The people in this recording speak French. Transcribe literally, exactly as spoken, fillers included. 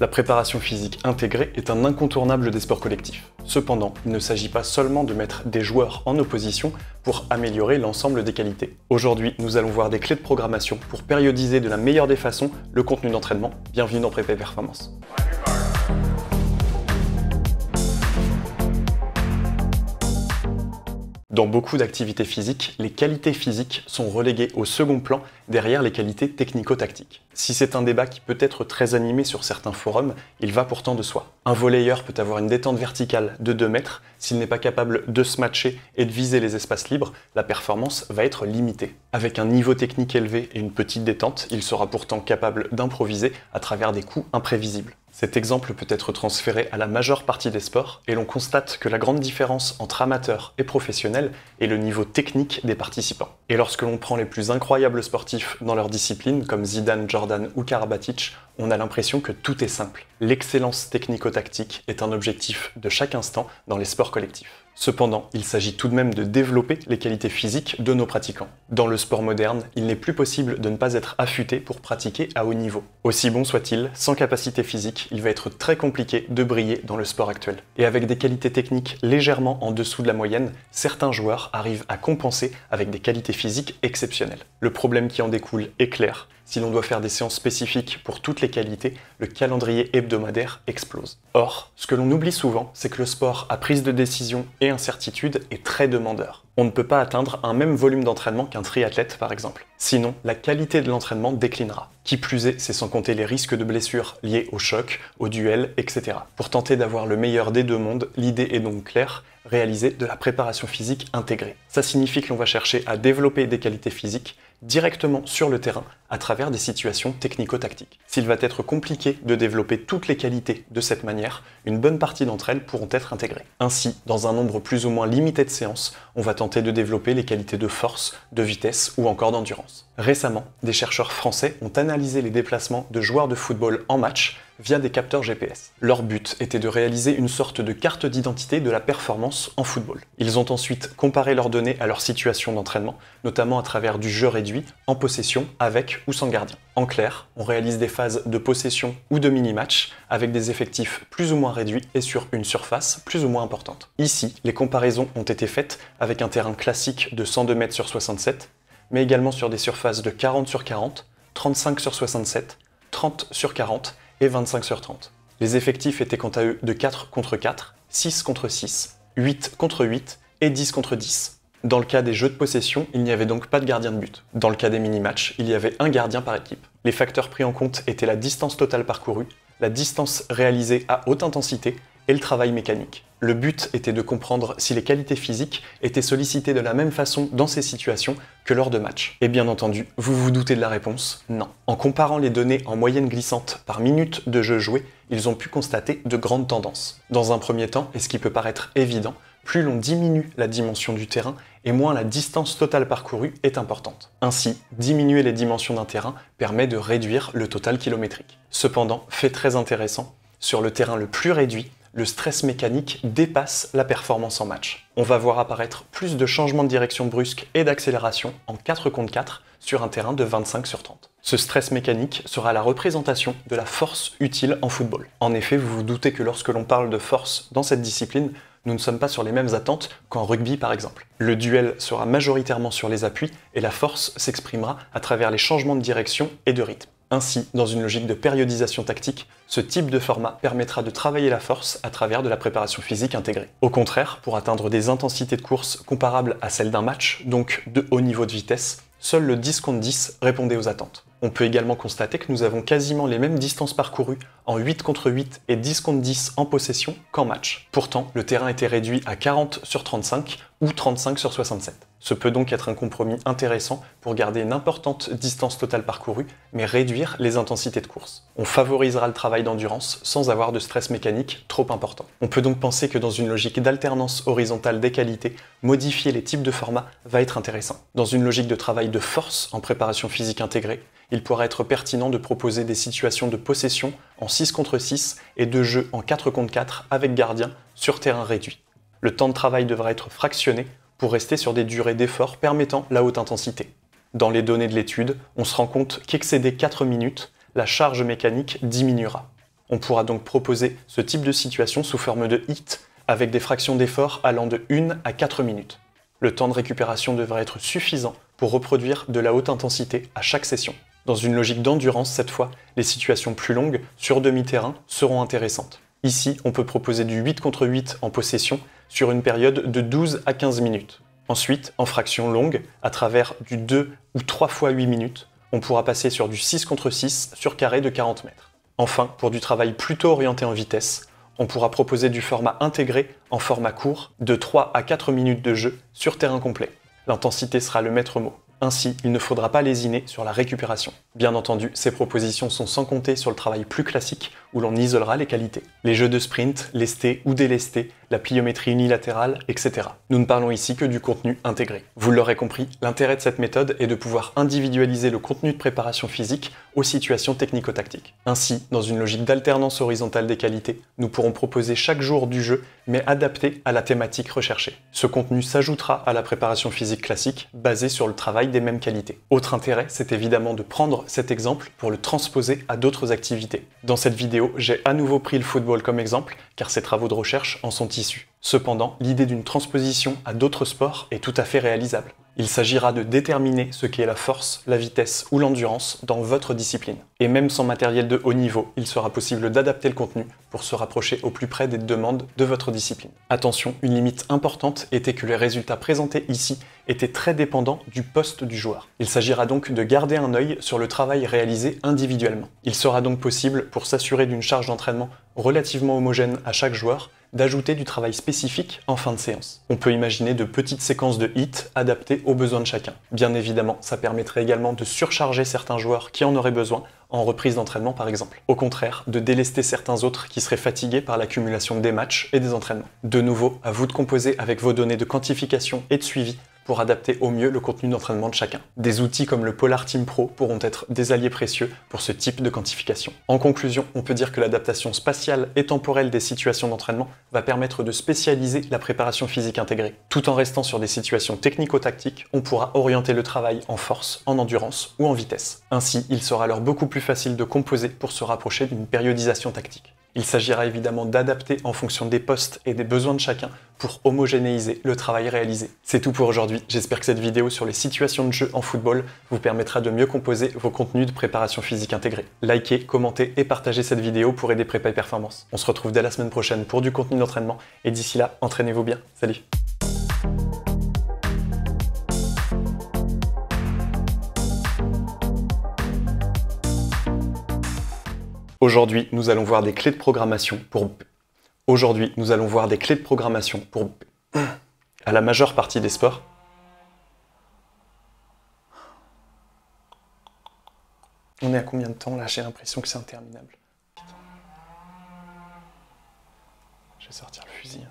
La préparation physique intégrée est un incontournable des sports collectifs. Cependant, il ne s'agit pas seulement de mettre des joueurs en opposition pour améliorer l'ensemble des qualités. Aujourd'hui, nous allons voir des clés de programmation pour périodiser de la meilleure des façons le contenu d'entraînement. Bienvenue dans Prépa et Performance. Dans beaucoup d'activités physiques, les qualités physiques sont reléguées au second plan derrière les qualités technico-tactiques. Si c'est un débat qui peut être très animé sur certains forums, il va pourtant de soi. Un volleyeur peut avoir une détente verticale de deux mètres, s'il n'est pas capable de se matcher et de viser les espaces libres, la performance va être limitée. Avec un niveau technique élevé et une petite détente, il sera pourtant capable d'improviser à travers des coups imprévisibles. Cet exemple peut être transféré à la majeure partie des sports et l'on constate que la grande différence entre amateurs et professionnels est le niveau technique des participants. Et lorsque l'on prend les plus incroyables sportifs dans leur discipline, comme Zidane, Jordan ou Karabatic, on a l'impression que tout est simple. L'excellence technico-tactique est un objectif de chaque instant dans les sports collectifs. Cependant, il s'agit tout de même de développer les qualités physiques de nos pratiquants. Dans le sport moderne, il n'est plus possible de ne pas être affûté pour pratiquer à haut niveau. Aussi bon soit-il, sans capacité physique, il va être très compliqué de briller dans le sport actuel. Et avec des qualités techniques légèrement en dessous de la moyenne, certains joueurs arrivent à compenser avec des qualités physiques exceptionnelles. Le problème qui en découle est clair. Si l'on doit faire des séances spécifiques pour toutes les qualités, le calendrier hebdomadaire explose. Or, ce que l'on oublie souvent, c'est que le sport à prise de décision et incertitude est très demandeur. On ne peut pas atteindre un même volume d'entraînement qu'un triathlète par exemple. Sinon, la qualité de l'entraînement déclinera. Qui plus est, c'est sans compter les risques de blessures liés au choc, au duel, et cetera. Pour tenter d'avoir le meilleur des deux mondes, l'idée est donc claire, réaliser de la préparation physique intégrée. Ça signifie que l'on va chercher à développer des qualités physiques directement sur le terrain à travers des situations technico-tactiques. S'il va être compliqué de développer toutes les qualités de cette manière, une bonne partie d'entre elles pourront être intégrées. Ainsi, dans un nombre plus ou moins limité de séances, on va tenter de développer les qualités de force, de vitesse ou encore d'endurance. Récemment, des chercheurs français ont analysé les déplacements de joueurs de football en match via des capteurs G P S. Leur but était de réaliser une sorte de carte d'identité de la performance en football. Ils ont ensuite comparé leurs données à leur situation d'entraînement, notamment à travers du jeu réduit, en possession, avec ou sans gardien. En clair, on réalise des phases de possession ou de mini-match avec des effectifs plus ou moins réduits et sur une surface plus ou moins importante. Ici, les comparaisons ont été faites avec un terrain classique de cent deux mètres sur soixante-sept, mais également sur des surfaces de quarante sur quarante, trente-cinq sur soixante-sept, trente sur quarante, et vingt-cinq sur trente. Les effectifs étaient quant à eux de quatre contre quatre, six contre six, huit contre huit et dix contre dix. Dans le cas des jeux de possession, il n'y avait donc pas de gardien de but. Dans le cas des mini-matchs, il y avait un gardien par équipe. Les facteurs pris en compte étaient la distance totale parcourue, la distance réalisée à haute intensité et le travail mécanique. Le but était de comprendre si les qualités physiques étaient sollicitées de la même façon dans ces situations que lors de matchs. Et bien entendu, vous vous doutez de la réponse, non. En comparant les données en moyenne glissante par minute de jeu joué, ils ont pu constater de grandes tendances. Dans un premier temps, et ce qui peut paraître évident, plus l'on diminue la dimension du terrain et moins la distance totale parcourue est importante. Ainsi, diminuer les dimensions d'un terrain permet de réduire le total kilométrique. Cependant, fait très intéressant, sur le terrain le plus réduit, le stress mécanique dépasse la performance en match. On va voir apparaître plus de changements de direction brusques et d'accélération en quatre contre quatre sur un terrain de vingt-cinq sur trente. Ce stress mécanique sera la représentation de la force utile en football. En effet, vous vous doutez que lorsque l'on parle de force dans cette discipline, nous ne sommes pas sur les mêmes attentes qu'en rugby par exemple. Le duel sera majoritairement sur les appuis et la force s'exprimera à travers les changements de direction et de rythme. Ainsi, dans une logique de périodisation tactique, ce type de format permettra de travailler la force à travers de la préparation physique intégrée. Au contraire, pour atteindre des intensités de course comparables à celles d'un match, donc de haut niveau de vitesse, seul le dix contre dix répondait aux attentes. On peut également constater que nous avons quasiment les mêmes distances parcourues en huit contre huit et dix contre dix en possession qu'en match. Pourtant, le terrain était réduit à quarante sur trente-cinq ou trente-cinq sur soixante-sept. Ce peut donc être un compromis intéressant pour garder une importante distance totale parcourue, mais réduire les intensités de course. On favorisera le travail d'endurance sans avoir de stress mécanique trop important. On peut donc penser que dans une logique d'alternance horizontale des qualités, modifier les types de formats va être intéressant. Dans une logique de travail de force en préparation physique intégrée, il pourra être pertinent de proposer des situations de possession en six contre six et de jeu en quatre contre quatre avec gardien sur terrain réduit. Le temps de travail devra être fractionné pour rester sur des durées d'effort permettant la haute intensité. Dans les données de l'étude, on se rend compte qu'excédé quatre minutes, la charge mécanique diminuera. On pourra donc proposer ce type de situation sous forme de H I I T avec des fractions d'effort allant de une à quatre minutes. Le temps de récupération devrait être suffisant pour reproduire de la haute intensité à chaque session. Dans une logique d'endurance cette fois, les situations plus longues sur demi-terrain seront intéressantes. Ici, on peut proposer du huit contre huit en possession sur une période de douze à quinze minutes. Ensuite, en fraction longue, à travers du deux ou trois fois huit minutes, on pourra passer sur du six contre six sur carré de quarante mètres. Enfin, pour du travail plutôt orienté en vitesse, on pourra proposer du format intégré en format court de trois à quatre minutes de jeu sur terrain complet. L'intensité sera le maître mot. Ainsi, il ne faudra pas lésiner sur la récupération. Bien entendu, ces propositions sont sans compter sur le travail plus classique où l'on isolera les qualités. Les jeux de sprint, lestés ou délestés, la pliométrie unilatérale, et cetera. Nous ne parlons ici que du contenu intégré. Vous l'aurez compris, l'intérêt de cette méthode est de pouvoir individualiser le contenu de préparation physique aux situations technico-tactiques. Ainsi, dans une logique d'alternance horizontale des qualités, nous pourrons proposer chaque jour du jeu, mais adapté à la thématique recherchée. Ce contenu s'ajoutera à la préparation physique classique, basée sur le travail des mêmes qualités. Autre intérêt, c'est évidemment de prendre cet exemple pour le transposer à d'autres activités. Dans cette vidéo, j'ai à nouveau pris le football comme exemple, car ses travaux de recherche en sont issus. Cependant, l'idée d'une transposition à d'autres sports est tout à fait réalisable. Il s'agira de déterminer ce qu'est la force, la vitesse ou l'endurance dans votre discipline. Et même sans matériel de haut niveau, il sera possible d'adapter le contenu pour se rapprocher au plus près des demandes de votre discipline. Attention, une limite importante était que les résultats présentés ici étaient très dépendants du poste du joueur. Il s'agira donc de garder un œil sur le travail réalisé individuellement. Il sera donc possible, pour s'assurer d'une charge d'entraînement relativement homogène à chaque joueur, d'ajouter du travail spécifique en fin de séance. On peut imaginer de petites séquences de H I I T adaptées aux besoins de chacun. Bien évidemment, ça permettrait également de surcharger certains joueurs qui en auraient besoin, en reprise d'entraînement par exemple. Au contraire, de délester certains autres qui seraient fatigués par l'accumulation des matchs et des entraînements. De nouveau, à vous de composer avec vos données de quantification et de suivi pour adapter au mieux le contenu d'entraînement de chacun. Des outils comme le Polar Team Pro pourront être des alliés précieux pour ce type de quantification. En conclusion, on peut dire que l'adaptation spatiale et temporelle des situations d'entraînement va permettre de spécialiser la préparation physique intégrée. Tout en restant sur des situations technico-tactiques, on pourra orienter le travail en force, en endurance ou en vitesse. Ainsi, il sera alors beaucoup plus facile de composer pour se rapprocher d'une périodisation tactique. Il s'agira évidemment d'adapter en fonction des postes et des besoins de chacun pour homogénéiser le travail réalisé. C'est tout pour aujourd'hui, j'espère que cette vidéo sur les situations de jeu en football vous permettra de mieux composer vos contenus de préparation physique intégrée. Likez, commentez et partagez cette vidéo pour aider Prépa et Performance. On se retrouve dès la semaine prochaine pour du contenu d'entraînement et d'ici là, entraînez-vous bien, salut! Aujourd'hui, nous allons voir des clés de programmation pour... Aujourd'hui, nous allons voir des clés de programmation pour... à la majeure partie des sports. On est à combien de temps là? J'ai l'impression que c'est interminable. Je vais sortir le fusil.